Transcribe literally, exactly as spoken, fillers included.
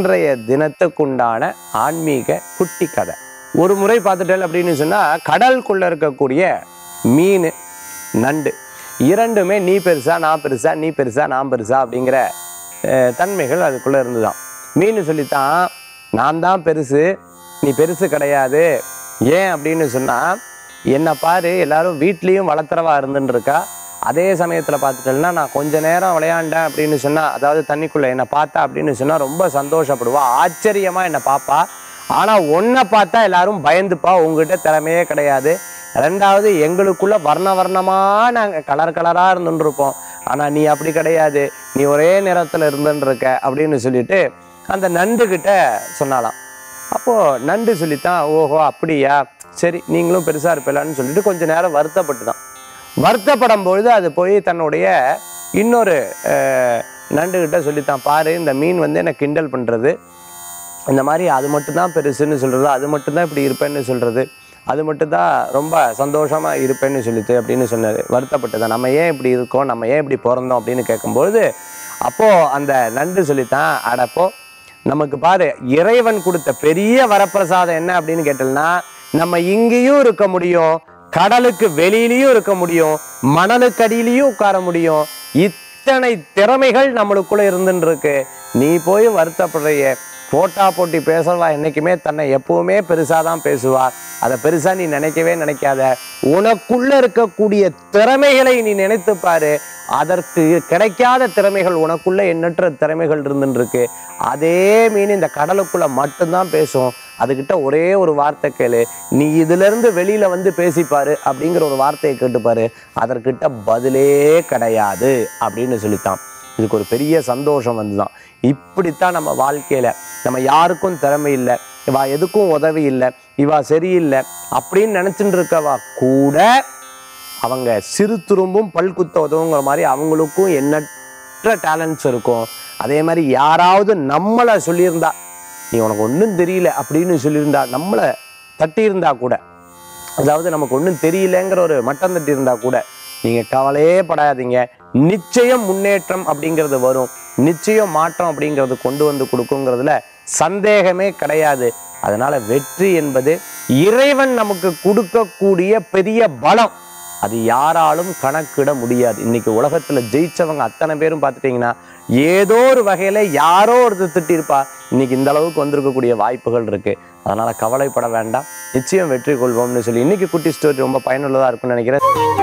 இன்றைய தினத்துக்குண்டான ஆன்மீக குட்டி கதை. ஒரு முறை பார்த்துட்டேன் அப்படின்னு சொன்னால், கடலுக்குள்ளே இருக்கக்கூடிய மீன் நண்டு இரண்டுமே நீ பெருசா நான் பெருசா நீ பெருசா நான் பெருசா அப்படிங்கிற தன்மைகள் அதுக்குள்ளே இருந்துதான். மீன் சொல்லித்தான், நான் தான் பெருசு, நீ பெருசு கிடையாது. ஏன் அப்படின்னு சொன்னால், என்னை பாரு, எல்லாரும் வீட்லேயும் வளர்த்துறவா இருந்துட்டுருக்கா, அதே சமயத்தில் பார்த்துட்டேன்னா நான் கொஞ்சம் நேரம் விளையாண்டேன் அப்படின்னு சொன்னால், அதாவது தண்ணிக்குள்ளே என்னை பார்த்தா அப்படின்னு சொன்னால் ரொம்ப சந்தோஷப்படுவா, ஆச்சரியமாக என்னை பார்ப்பா. ஆனால் ஒன்றை பார்த்தா எல்லாரும் பயந்துப்பா, உங்ககிட்ட திறமையே கிடையாது. ரெண்டாவது, எங்களுக்குள்ளே வர்ண வர்ணமாக நாங்கள் கலர் கலராக இருந்துட்டுருப்போம், ஆனால் நீ அப்படி கிடையாது, நீ ஒரே நிறத்தில் இருந்துட்டுருக்க அப்படின்னு சொல்லிட்டு அந்த நண்டுக்கிட்ட சொன்னாலாம். அப்போது நண்டு சொல்லித்தான், ஓஹோ அப்படியா, சரி நீங்களும் பெருசாக இருப்பிலான்னு சொல்லிட்டு கொஞ்சம் நேரம் வருத்தப்பட்டு தான் வருத்தப்படும் பொழுது அது போய் தன்னுடைய இன்னொரு நண்டுகிட்ட சொல்லித்தான், பாரு இந்த மீன் வந்து என்னை கிண்டல் பண்ணுறது, இந்த மாதிரி அது மட்டும்தான் பெருசுன்னு சொல்கிறது, அது மட்டும்தான் இப்படி இருப்பேன்னு சொல்கிறது, அது மட்டும்தான் ரொம்ப சந்தோஷமாக இருப்பேன்னு சொல்லிட்டு அப்படின்னு சொன்னது. வருத்தப்பட்டுதான், நம்ம ஏன் இப்படி இருக்கோம், நம்ம ஏன் இப்படி பிறந்தோம் அப்படின்னு கேட்கும்பொழுது அப்போது அந்த நண்டு சொல்லித்தான், அடப்போ நமக்கு பாரு இறைவன் கொடுத்த பெரிய வரப்பிரசாதம் என்ன அப்படின்னு கேட்டோம்னா, நம்ம இங்கேயும் இருக்க முடியும், கடலுக்கு வெளியிலையும் இருக்க முடியும், மணலுக்கடியிலையும் உட்கார முடியும், இத்தனை திறமைகள் நம்மளுக்குள்ளே இருந்துருக்கு. நீ போய் வருத்தப்படுறைய, போட்டா போட்டி பேசுறவா என்றைக்குமே தன்னை எப்பவுமே பெருசாக தான் பேசுவா, அதை பெருசாக நீ நினைக்கவே நினைக்காத, உனக்குள்ளே இருக்கக்கூடிய திறமைகளை நீ நினைத்துப்பாரு, அதற்கு கிடைக்காத திறமைகள் உனக்குள்ளே எண்ணற்ற திறமைகள் இருந்துருக்கு. அதே மீன் இந்த கடலுக்குள்ளே மட்டும்தான் பேசும், அதுக்கிட்ட ஒரே ஒரு வார்த்தை கேளு, நீ இதிலிருந்து வெளியில் வந்து பேசிப்பார் அப்படிங்கிற ஒரு வார்த்தையை கேட்டுப்பார், அதற்கிட்ட பதிலே கிடையாது அப்படின்னு சொல்லித்தான். இதுக்கு ஒரு பெரிய சந்தோஷம் வந்துதான். இப்படித்தான் நம்ம வாழ்க்கையில் நம்ம யாருக்கும் திறமை இல்லை, இவா எதுக்கும் உதவி இல்லை, இவா சரியில்லை அப்படின்னு நினச்சிட்டு இருக்கவா கூட அவங்க சிறு துரும்பும் பல்குத்த உதவுங்கிற மாதிரி அவங்களுக்கும் எண்ணற்ற டேலண்ட்ஸ் இருக்கும். அதே மாதிரி யாராவது நம்மளை சொல்லியிருந்தா, நீ உனக்கு ஒன்றும் தெரியல அப்படின்னு சொல்லியிருந்தா, நம்மளை தட்டியிருந்தா கூட, அதாவது நமக்கு ஒன்றும் தெரியலங்கிற ஒரு மட்டம் தட்டியிருந்தா கூட, நீங்கள் கவலையே படாதீங்க, நிச்சயம் முன்னேற்றம் அப்படிங்கிறது வரும், நிச்சயம் மாற்றம் அப்படிங்கிறது கொண்டு வந்து கொடுக்குங்கிறதுல சந்தேகமே கிடையாது. அதனால் வெற்றி என்பது இறைவன் நமக்கு கொடுக்கக்கூடிய பெரிய பலம், அது யாராலும் கணக்கிட முடியாது. இன்றைக்கி உலகத்தில் ஜெயித்தவங்க அத்தனை பேரும் பார்த்துட்டிங்கன்னா, ஏதோ ஒரு வகையில் யாரோ ஒருத்தர் திட்டிருப்பா, இன்றைக்கி இந்த அளவுக்கு வந்திருக்கக்கூடிய வாய்ப்புகள் இருக்குது. அதனால் கவலைப்பட வேண்டாம், நிச்சயம் வெற்றி கொள்வோம்னு சொல்லி இன்றைக்கி குட்டி ஸ்டோரி ரொம்ப பயனுள்ளதாக இருக்கும்னு நினைக்கிறேன்.